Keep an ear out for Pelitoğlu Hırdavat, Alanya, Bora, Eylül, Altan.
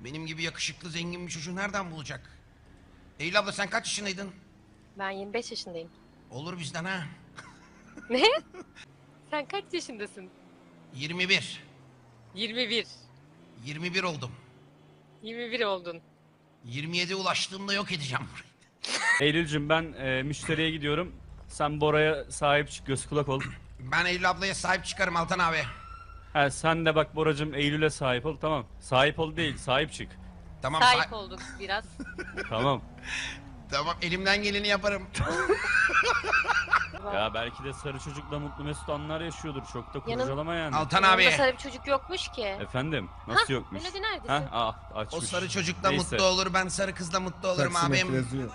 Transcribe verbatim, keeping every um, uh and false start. Benim gibi yakışıklı zengin bir çocuğu nereden bulacak? Eylül abla sen kaç yaşındaydın? Ben yirmi beş yaşındayım. Olur bizden ha. Ne? Sen kaç yaşındasın? yirmi bir. yirmi bir. yirmi bir oldum. yirmi bir oldun. yirmi yediye ulaştığımda yok edeceğim burayı. Eylül'cüm ben e, müşteriye gidiyorum. Sen Bora'ya sahip çık, göz kulak ol. Ben Eylül ablaya sahip çıkarım Altan abi. He sen de bak Boracığım, Eylül'e sahip ol, tamam. Sahip ol değil, sahip çık. Tamam. Sahip olduk biraz. Tamam. Tamam, elimden geleni yaparım. Ya belki de sarı çocukla mutlu mesut anlar yaşıyordur, çok da kurcalama yani. Altan abi. Yanında sarı bir çocuk yokmuş ki. Efendim, nasıl ha, yokmuş? Melodi neredesin? Ha, ah, açmış. O sarı çocukla neyse mutlu olur, ben sarı kızla mutlu olurum abim.